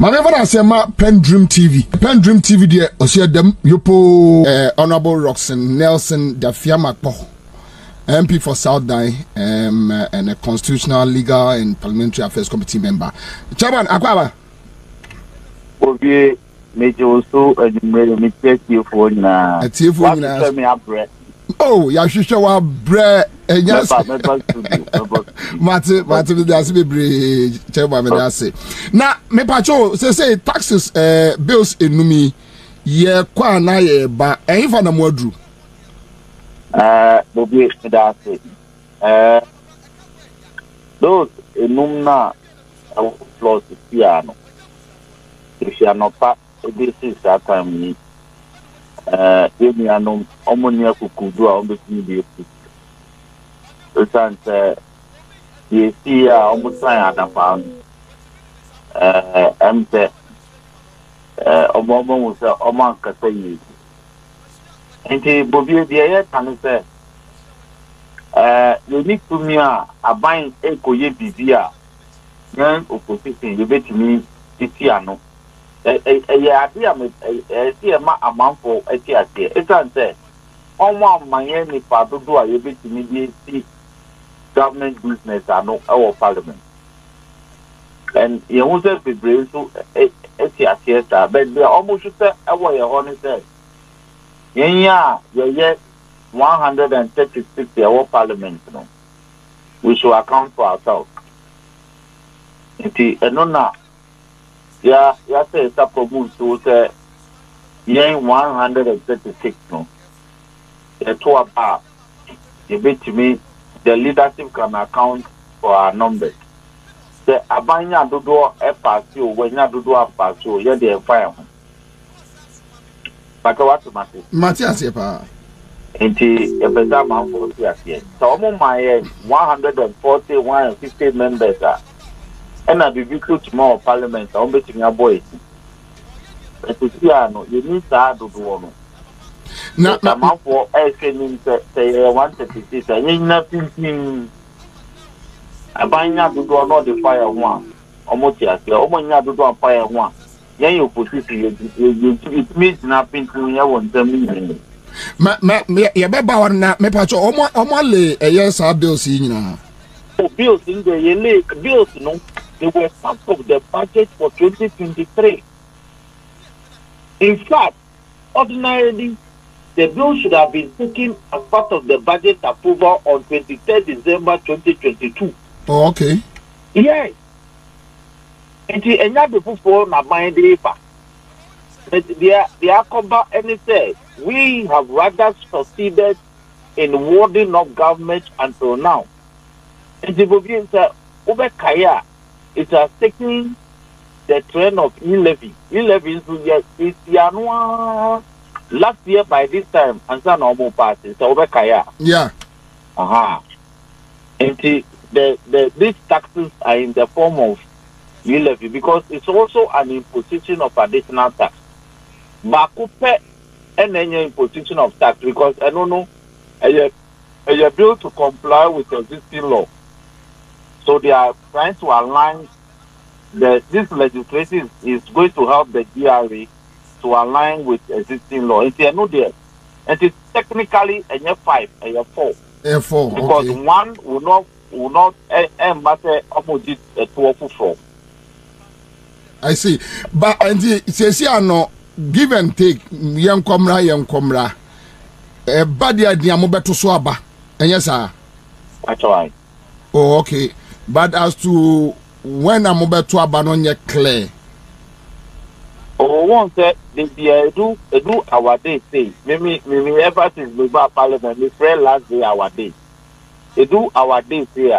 Whenever I say my Pendream TV, dear, I see them. You po Honorable Roxanne Nelson, the Fiamma MP for South Dine, and a Constitutional Legal and Parliamentary Affairs Committee member. Chairman, Akwaba. Obi, me also a me for na. Oh, ya shisha wa bre yes. Mate that's be bridge. Chairman me that say. Na me pacho say taxes bills enumi ye kwa na ye ba en fa na mo adru. Bobi that say. Those enum na plus piano. If you are not part this is that time ni. Any anom omonia could do on the media. You see, almost I had a pound. Empty a woman was a monk at the and the Bobby the can say, you need to me a buying echo ye bibia. Young opposition, you bet me, Titiano. I see a month for a theatre. It's unsaid. On one Miami father do I bit immediately government business and our parliament. And you won't be brave to a theatre, but they almost said away honest. Yeah, you're yet 136 our parliament. We should account for ourselves. It is no. Yeah, yeah, say suppose to say, yeah, 136. No, the two are you bet me the leadership can account for our numbers. The Abanya do a party when you do a party, you're the environment. But what matters, Matthias, and the better man for the so my 140-150 members are. And I be recruit tomorrow parliament. I'm betting your boy. But you need to add to the one. Now, the amount for asking say 136. I need nothing. I buy not to do not the fire one. Almost yes. I want not to do a fire one. Then you put it. It means nothing to me. I want them. Me, you better buy one. Me, patcho. Omo le. Yes, I bill see now. Bills in the elite bills. No. They were part of the budget for 2023. In fact, ordinarily, the bill should have been taken as part of the budget approval on 23rd December 2022. Oh, okay. Yes. And the other people for my mind, they are combat and said, we have rather succeeded in warding off government until now. And the Bobian said, over Kaya. It has taken the trend of E-Levy. E-Levy is last year by this time, and some normal parties over Kaya. Yeah. Aha. And these taxes are in the form of E-Levy because it's also an imposition of additional tax. Bakupe and then your imposition of tax because I don't know, you're bill to comply with existing law. So they are trying to align this legislation is going to help the GRA to align with existing law. It's not there. It is technically a year 5, a year 4. Year 4. Because okay. One will not matter opposite a 2 or 4. I see. But and the give and take young comra. A bad idea mobeto swaba. And yes, sir. That's right. Oh, okay. But as to when I'm over to Abanonia Clay, oh, one said, this year do our day say, maybe ever since we were parliament, we pray last day our day. They do our day say,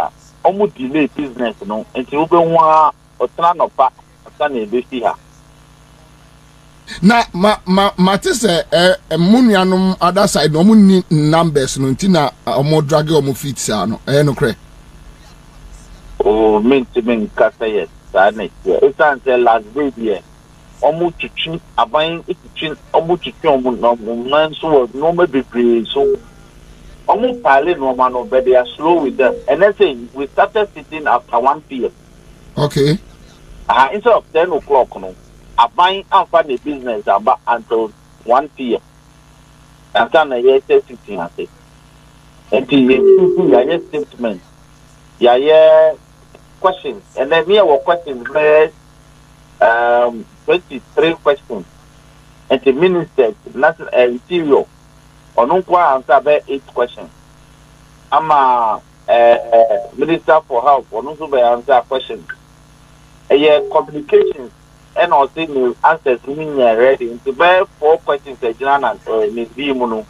almost delay business, no, until we want a turn of back, a turn in this year. Now, Matis, a Munianum other side, no money numbers, no, Tina, or more drag or more feet, no, no, cray. Oh, mean to mean, Casayet, Sanet, it's answer last baby. Almost to chin, a buying it to chin, almost to chin, man, so no maybe so. Almost pilot Romano, but they are slow with them. And I say, we started sitting after 1 p.m. Okay. Instead of 10 o'clock, no, I buy and find a business about until 1 p.m. And then I hear 16, I say. And I hear statements. I hear questions. And then me, I will question 23 questions. And the minister, not interior, or no, answer 8 questions. I'm a minister for health, or no, so answer questions. Yeah, complications and also new answers meaning ready into bear 4 questions a general and Miss Bimuno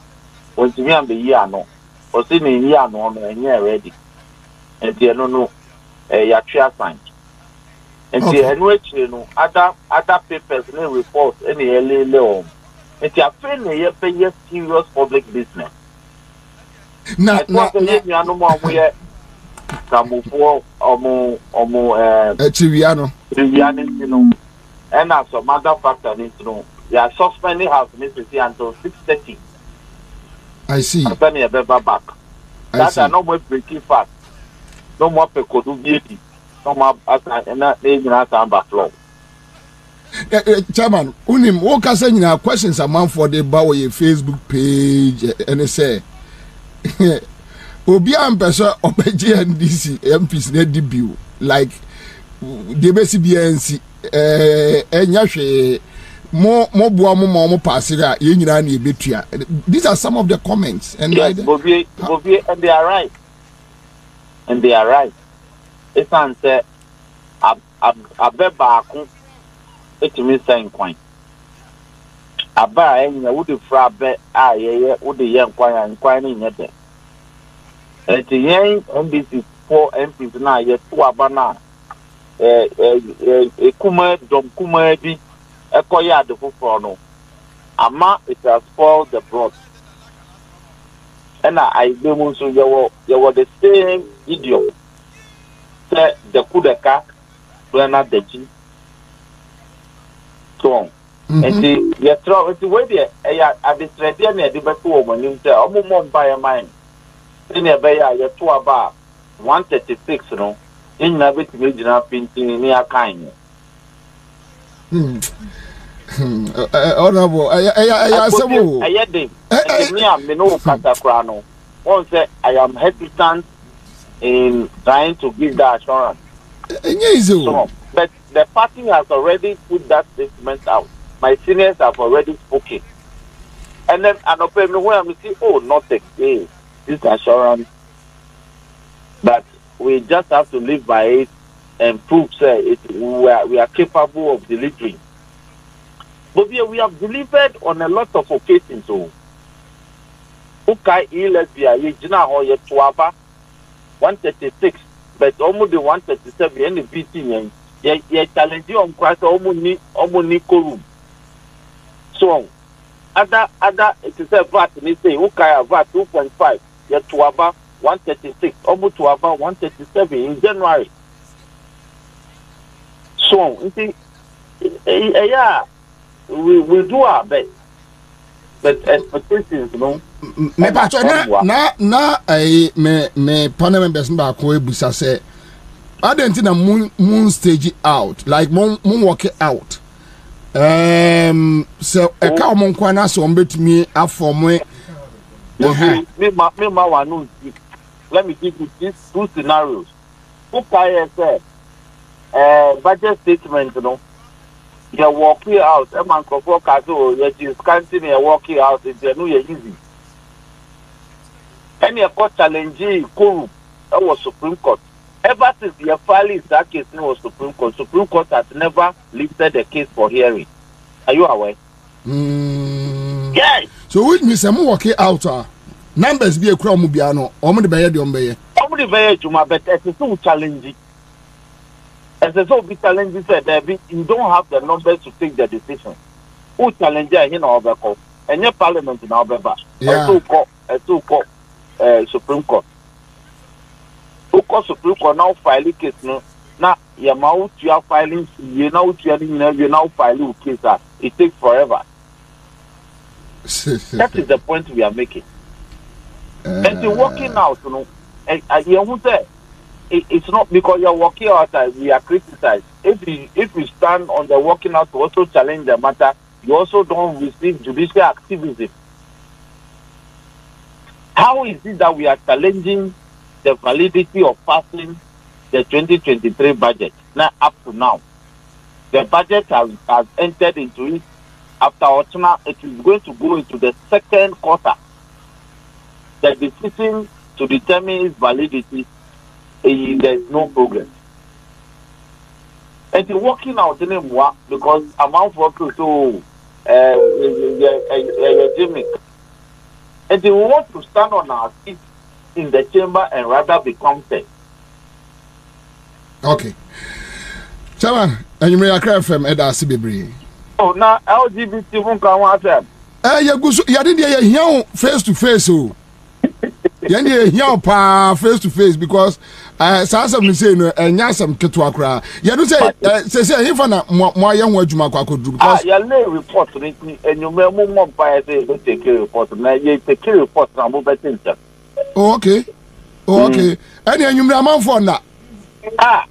was to be on the year no or see me year no and year ready and they don't know your chair sign and the annual other papers and reports any early loan and they are fairly pay serious public business. No more we're Kamupo Triviano, and as a matter of fact, your suspending has missed until 6:30. I see. I'm spending a paper back. That's no more breaking fast. No more Pekodu beauty. No more as an backlog. Chairman, Unim, what can say in our questions among for the Bowie Facebook page and say. Obian person of NDC MPs net debut like the BCBNC and more Buamo Passera, Yenirani Betria. These are some of the comments, and yes, and they are right. And they are right. It's answer a bebaku, it means saying coin. A bar and a woody frappe, aye, woody young coin and coin in it. And the young MPs, 4 MPs now, yet 2 Abana, a Kuma, Dom Kuma, a Koya de Fufano. Ama, it has spoiled the broth. And I demonstrate there were the same idiom. Said the Kudaka, Bernard the G. So, and the way they are administrating the Dibaku when you say, I'm more by a mind. In a bay, I have 2 about 136, no, in a bit regional painting near kind. Honorable, I had him. I am hesitant in trying to give the assurance. So, but the party has already put that statement out. My seniors have already spoken. And then an opinion where I see, oh, not a case. This assurance that we just have to live by it and prove we are capable of delivering. But we have delivered on a lot of occasions. So, okay, let's be a regional or yet 136, but almost the 137 and the beating, yet challenging on quite almost room. So, other, it is a VAT, and they say, okay, a VAT 2.5. Yet to about 136, almost to about 137 in January. So, you see, yeah, we do our best, but expectations, you know. Me pacho na me panel person ba ko busa say, I don't think moon stage out like moon walk out. So a cow mon kwana so me up for me. Let me give you these 2 scenarios. Okay, sir. Budget statement, you know. You're walking out. A man can walk out. You're scanting and walking out. It's no easy. Any court challenging court, that was Supreme Court. Ever since the file is that case, it was Supreme Court. Supreme Court has never lifted the case for hearing. Are you aware? Yes. So which means I'm working out. Numbers be a crowd mubiano. How many bayed Juma, but as a so challenging. As a so big challenging said, you don't have the numbers to take the decision. Who challenger in our court and your parliament in our back. A Supreme Court. Who call Supreme Court now filing case no? Now your mouth you are filing, you now filing case that it takes forever. That is the point we are making. And the working out, you know, I hear who said it's not because you're working out that we are criticized. If we stand on the working out to also challenge the matter, you also don't receive judicial activism. How is it that we are challenging the validity of passing the 2023 budget? Now, up to now, the budget has entered into it. After Ochina, it is going to go into the second quarter. The decision to determine its validity, there is no progress. And the working out in Mwa, because amount for to Jimmy. And we want to stand on our feet in the chamber and rather be competent. Okay. Chairman, and you may acquire from Eda Sibibri. Oh, now LGBT won't come out there. You didn't hear face to face. You didn't hear face to face because I saw something saying, and yes, I'm Ketuakra. You don't say, if I'm my young word, Jumaka could do. Your lay report, and you may move on by a day to take a report. Now you take a report and move at it. Okay. Okay. And then you may amount for now. Ah,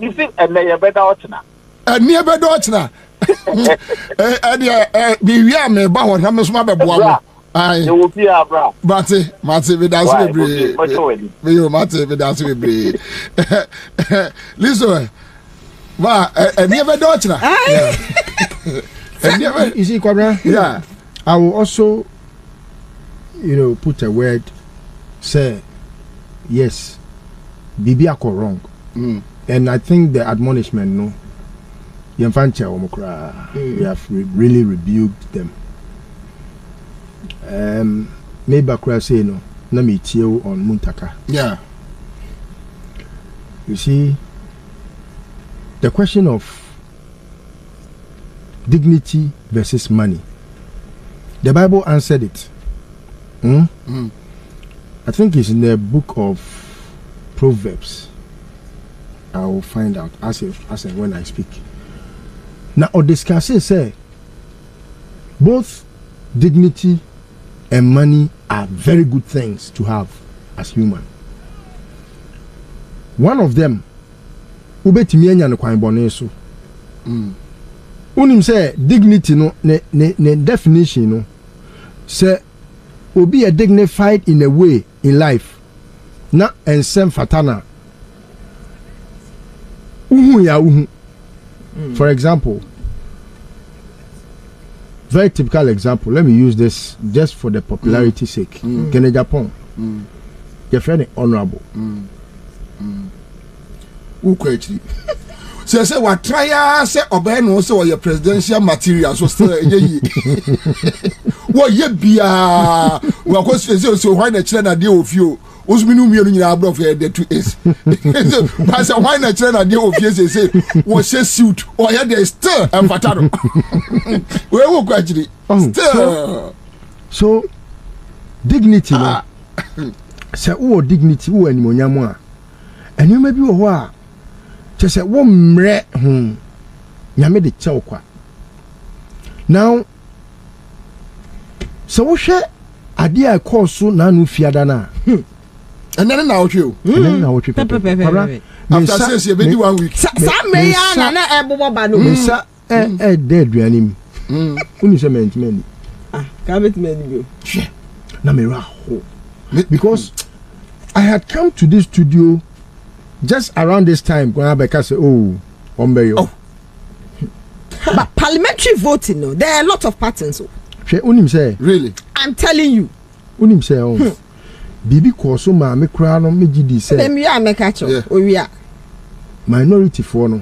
you see, and they are better out now. And near bed out now. And yeah, be yeah, me, but what happens, my boy. I will be our brother. Matty, we dance with breed. We dance with breed. Listen, wow, and never daughter. And never is it, Cobra? Yeah. I will also, put a word, say, yes, Bibiako wrong. And I think the admonishment, no, we have really rebuked them. Maybe I say no. Let me chill on Muntaka. Yeah. You see, the question of dignity versus money. The Bible answered it. I think it's in the book of Proverbs. I will find out as and when I speak. Now, or discuss it. Say both dignity and money are very good things to have as human. One of them, ubetimi anya no kwan bone so. Unim say dignity no ne definition no say obi a dignified in a way in life. Na ensem fatana. Uhu ya uhu. For example, very typical example. Let me use this just for the popularity's sake. Kenya, Japan. Your friend is honorable. Who quietly? So I say what try say obey no say your presidential material so still ye. What ye bia? We go say so why na children na dey of you. Osminu mi onu nyina abro for the 2 years. But say why na children na dey of you say what say suit or here there still and fatado. We go gradually. Still. So dignity no. Say who dignity who animonyam a. And you may be who a just one mre nyame de chew kwa. Now so we share idea course na no fiada na and then na otwe after says you be 1 week some me na na ebobo ba no misa dead aduanim uni say mentment ka mentment go na me ra ho because I had come to this studio just around this time, Gwanabeka say, "Oh, Ombeyo." But parliamentary voting, no, there are a lot of patterns. She unim say. Really? I'm telling you. Unim say, "Oh, Bibi Koso ma me kura no me gidi say." Dem ya me catch o wiya. Minority for no.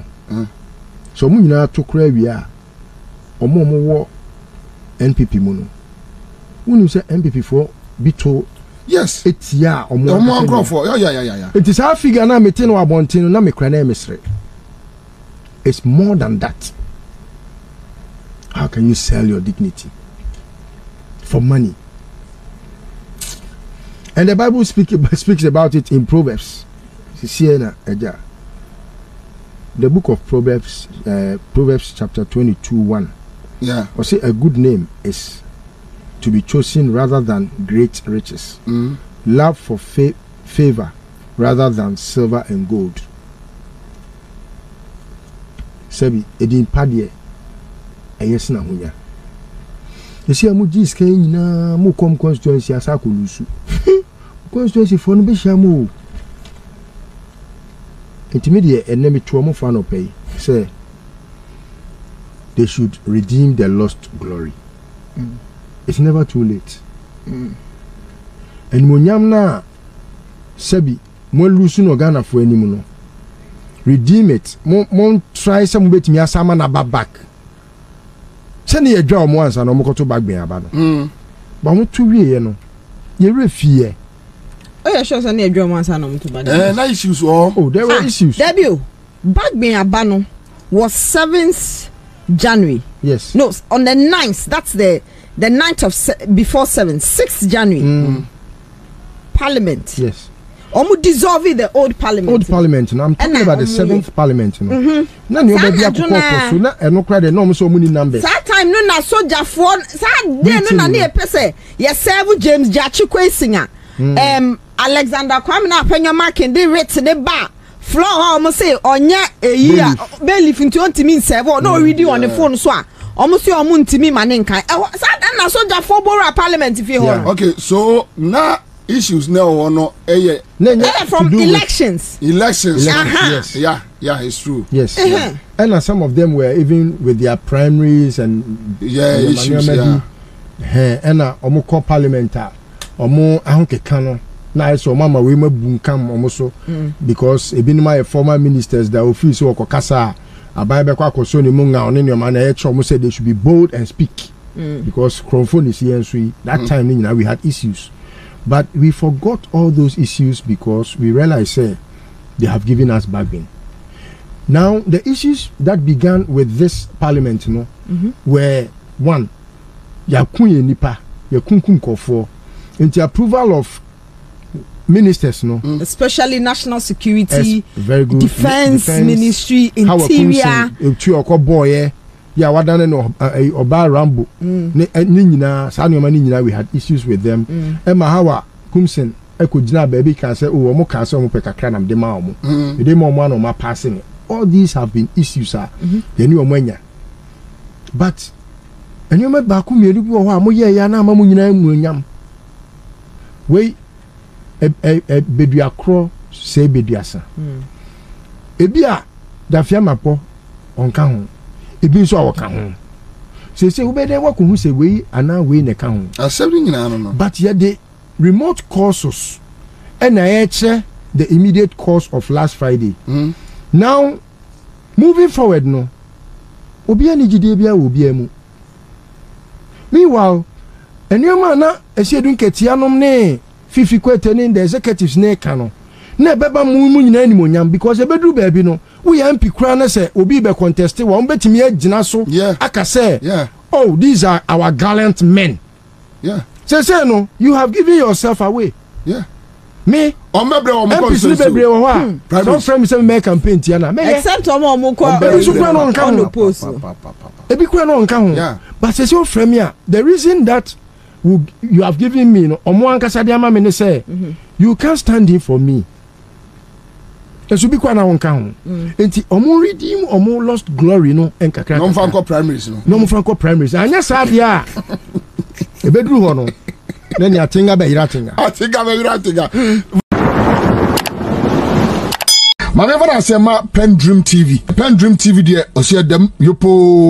So mu nyina to kura wiya. Omo wo NPP mu no. Unim say NPP for bito. Yes, it's yeah. Omo for yeah. It is half figure na metin wa bontinu na mekra misre. It's more than that. How can you sell your dignity for money? And the Bible speaks about it in Proverbs. The book of Proverbs, Proverbs chapter 22:1. Yeah. Or say a good name is to be chosen rather than great riches. Love for favor rather than silver and gold. Sebi edin padie eyesi na hunya. Esi amu jiske nyina mu kom constituency asakolusu. Constituency for no be shamu. Intermediate enemy to mo fa no pay say they should redeem their lost glory. It's never too late. And munyam na sebi mo lusu no Ghana for animu no. Redeem it. Mon try some bit me as a man about back. Send a drum once and I'm going to back me about it. But what to be, you know, you're fear. Oh, yeah, sure, send a drum once and I'm to back. Issues, oh, there were issues. Debut back me a banner was 7th January. Yes, no, on the 9th, that's the 9th of before 7th, 6th January. Parliament, yes. Omu dissolve the old parliament. Old parliament. Now I'm talking about the 7th parliament. No, no, no, no, James Jachikwe singer. Alexander Kwamina Penya Markin, they rate the bar. Floor almost say, Onya, a year, barely if you want to mean several, no radio on the phone, so almost your moon to me, my name. Saturday, soldier for Bora parliament if you hold. Okay, so now. Issues now or no? From elections. Elections. Yes. Yeah. Yeah. It's true. Yes. And some of them were even with their primaries and issues. And omo parliamentary, omo ahunke kano. Na eso mama we me bunkam omo so because ebinima former ministers that office wo kokasa abaye kwa koso ni munga onene ma na echo omo said they should be bold and speak because Kronfon is here and that time you know, we had issues. But we forgot all those issues because we realized they have given us bargain. Now, the issues that began with this parliament, you know, were one, the approval of ministers, you know, especially national security, very good. Defense ministry, interior. We had issues with them. Emma Hawa Kumsen, baby can say, oh, passing. All these have been issues, sir. But and you might back me, wait a baby crow, say baby, sir. Ebia, the fiamma po on count. It be so our account. Say, who better walk who say we and now we in account. But yet the remote causes and I the immediate cause of last Friday. Now moving forward, no, Obiani Gidebia will be a meanwhile, and your man, I said, don't get Yanum ne, Fifi in the executive's neck canoe. Never moon any monyam because a bedroom baby no. We MP Crana say, Obi be contested, one bet me Jinaso. Yeah, I can say, yeah, oh, these are our gallant men. Yeah, say, no, you have given yourself away. Yeah, me, or maybe I'm going to say, don't frame some make campaign, Tiana, except on Moka, but it's on Kano Post. It be quite on Kano, yeah, but it's your frame here. The reason that you have given me, or Moan Casadiama, and say, you can't stand in for me. There should be quite on count. It's almost redeem, almost lost glory, no, and non Franco primaries, no, Franco primaries. And yes, I are a bedroom or no. Then you are thinking about rating. I think I'm a rating. My neighbor, I say, my Pendream TV, dear, or see them, you po.